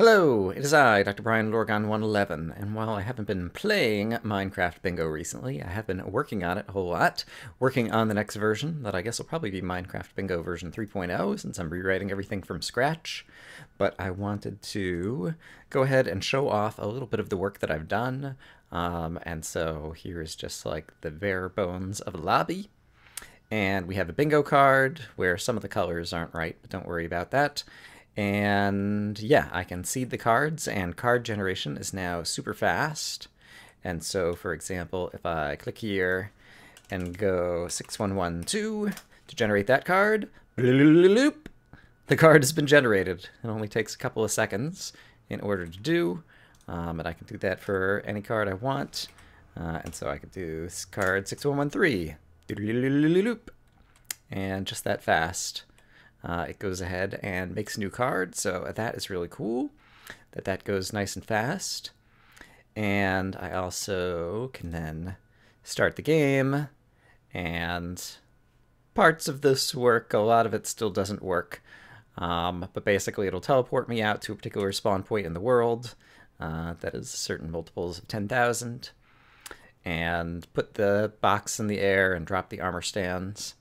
Hello, it is I, Dr. BrianLorgan111, and while I haven't been playing Minecraft Bingo recently, I have been working on it a whole lot, working on the next version that I guess will probably be Minecraft Bingo version 3.0, since I'm rewriting everything from scratch. But I wanted to go ahead and show off a little bit of the work that I've done, and so here is just like the bare bones of a lobby. And we have a bingo card where some of the colors aren't right, but don't worry about that. And yeah, I can seed the cards, and card generation is now super fast. And so, for example, if I click here and go 6112 to generate that card, bloop, the card has been generated. It only takes a couple of seconds in order to do, and I can do that for any card I want. And so I could do card 6113, and just that fast. It goes ahead and makes a new card, so that is really cool that that goes nice and fast. And I also can then start the game, and parts of this work, a lot of it still doesn't work, but basically it'll teleport me out to a particular spawn point in the world that is certain multiples of 10,000, and put the box in the air and drop the armor stands.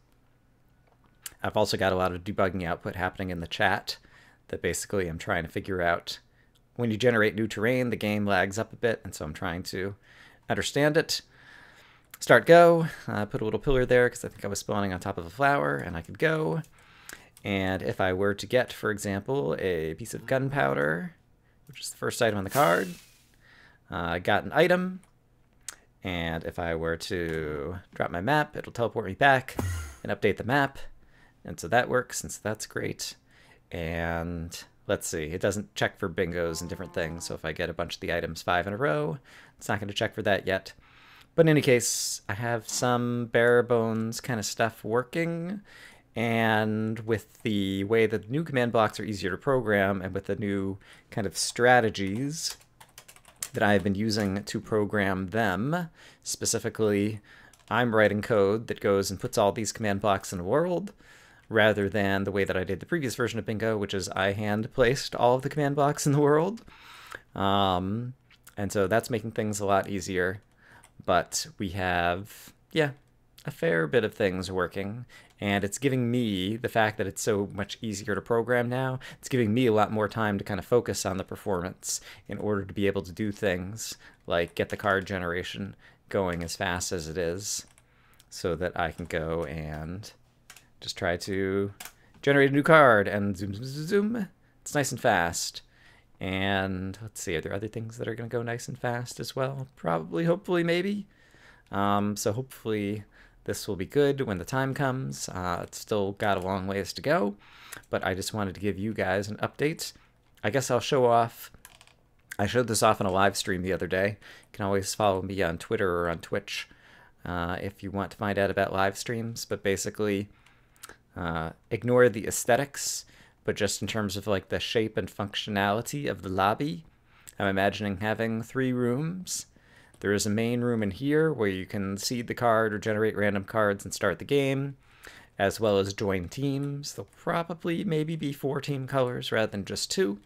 I've also got a lot of debugging output happening in the chat that basically I'm trying to figure out. When you generate new terrain, the game lags up a bit, and so I'm trying to understand it. Start go. I put a little pillar there because I think I was spawning on top of a flower, and I could go. And if I were to get, for example, a piece of gunpowder, which is the first item on the card, I got an item. And if I were to drop my map, it'll teleport me back and update the map. And so that works, and so that's great. And let's see, it doesn't check for bingos and different things, so if I get a bunch of the items 5 in a row, it's not going to check for that yet. But in any case, I have some bare bones kind of stuff working, and with the way that the new command blocks are easier to program, and with the new kind of strategies that I've been using to program them, specifically, I'm writing code that goes and puts all these command blocks in a world, rather than the way that I did the previous version of Bingo, which is I hand-placed all of the command blocks in the world. And so that's making things a lot easier. But we have, yeah, a fair bit of things working. And it's giving me, the fact that it's so much easier to program now, it's giving me a lot more time to kind of focus on the performance in order to be able to do things like get the card generation going as fast as it is, so that I can go and just try to generate a new card, and zoom, zoom, zoom, zoom. It's nice and fast. And let's see, are there other things that are going to go nice and fast as well? Probably, hopefully, maybe. So hopefully this will be good when the time comes. It's still got a long ways to go, but I just wanted to give you guys an update. I guess I'll show off. I showed this off in a live stream the other day. You can always follow me on Twitter or on Twitch if you want to find out about live streams, but basically, ignore the aesthetics, but just in terms of like the shape and functionality of the lobby, I'm imagining having 3 rooms. There is a main room in here where you can seed the card or generate random cards and start the game, as well as join teams. There'll probably maybe be 4 team colors rather than just 2,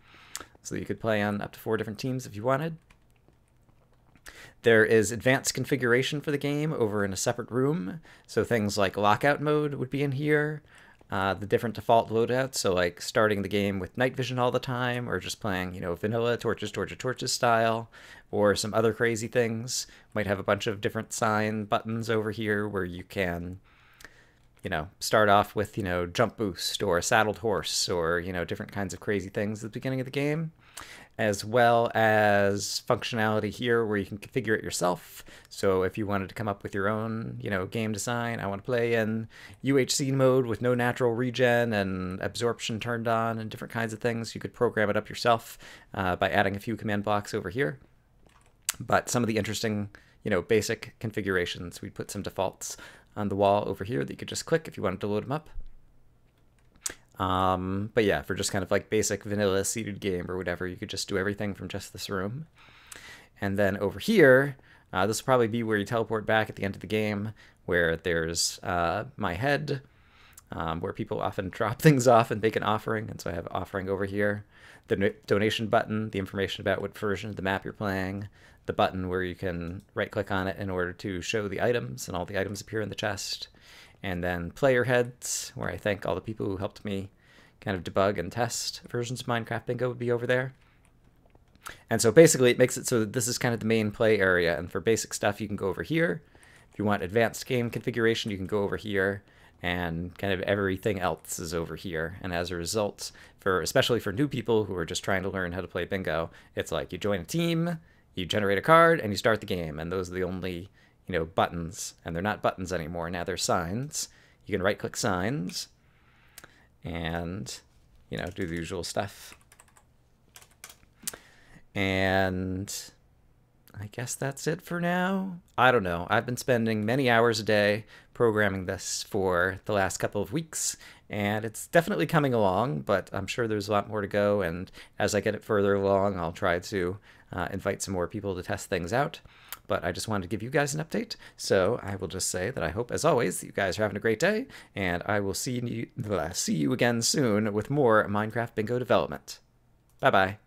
so you could play on up to 4 different teams if you wanted. There is advanced configuration for the game over in a separate room, so things like lockout mode would be in here, the different default loadouts, so like starting the game with night vision all the time, or just playing, you know, vanilla torches style, or some other crazy things. Might have a bunch of different sign buttons over here where you can, you know, start off with, you know, jump boost or saddled horse, or, you know, different kinds of crazy things at the beginning of the game, as well as functionality here where you can configure it yourself. So if you wanted to come up with your own, you know, game design, I want to play in UHC mode with no natural regen and absorption turned on and different kinds of things, you could program it up yourself by adding a few command blocks over here. But some of the interesting, you know, basic configurations, we put some defaults on the wall over here that you could just click if you wanted to load them up. But yeah, for just kind of like basic vanilla seated game or whatever, you could just do everything from just this room. And then over here, this will probably be where you teleport back at the end of the game, where there's my head, where people often drop things off and make an offering. And so I have offering over here, the donation button, the information about what version of the map you're playing, the button where you can right click on it in order to show the items, and all the items appear in the chest, and then player heads, where I thank all the people who helped me kind of debug and test versions of Minecraft Bingo would be over there. And so basically it makes it so that this is kind of the main play area, and for basic stuff you can go over here. If you want advanced game configuration, you can go over here, and kind of everything else is over here. And as a result, for especially for new people who are just trying to learn how to play bingo, it's like you join a team, you generate a card, and you start the game, and those are the only, you know, buttons. And they're not buttons anymore, now they're signs. You can right-click signs and, you know, do the usual stuff. And I guess that's it for now. I don't know. I've been spending many hours a day programming this for the last couple of weeks, and it's definitely coming along, but I'm sure there's a lot more to go, and as I get it further along, I'll try to invite some more people to test things out. But I just wanted to give you guys an update, so I will just say that I hope, as always, that you guys are having a great day, and I will see you again soon with more Minecraft Bingo development. Bye-bye.